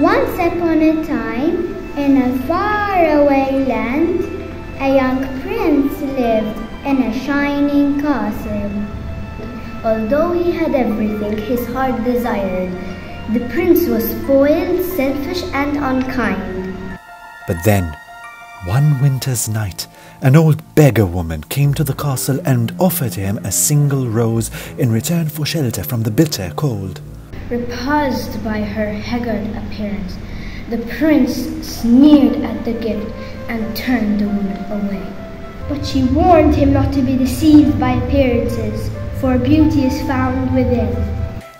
Once upon a time, in a faraway land, a young prince lived in a shining castle. Although he had everything his heart desired, the prince was spoiled, selfish and unkind. But then, one winter's night, an old beggar woman came to the castle and offered him a single rose in return for shelter from the bitter cold. Repulsed by her haggard appearance, the prince sneered at the gift and turned the woman away. But she warned him not to be deceived by appearances, for beauty is found within.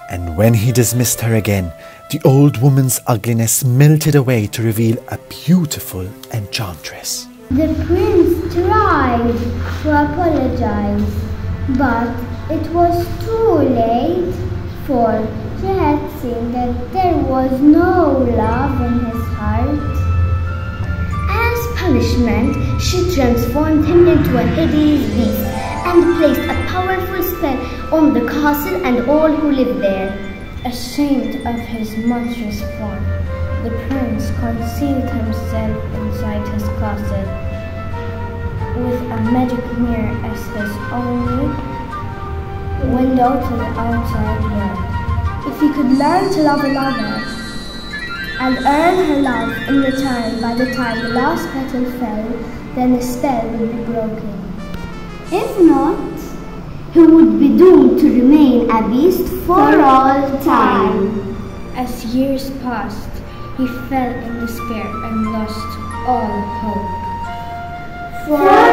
And when he dismissed her again, the old woman's ugliness melted away to reveal a beautiful enchantress. The prince tried to apologize, but it was too late, for he had seen that there was no love in his heart. As punishment, she transformed him into a hideous beast and placed a powerful spell on the castle and all who lived there. Ashamed of his monstrous form, the prince concealed himself inside his castle, with a magic mirror as his only window to the outside world. If he could learn to love another and earn her love in return by the time the last petal fell, then the spell would be broken. If not, he would be doomed to remain a beast for all time. As years passed, he fell in despair and lost all hope. For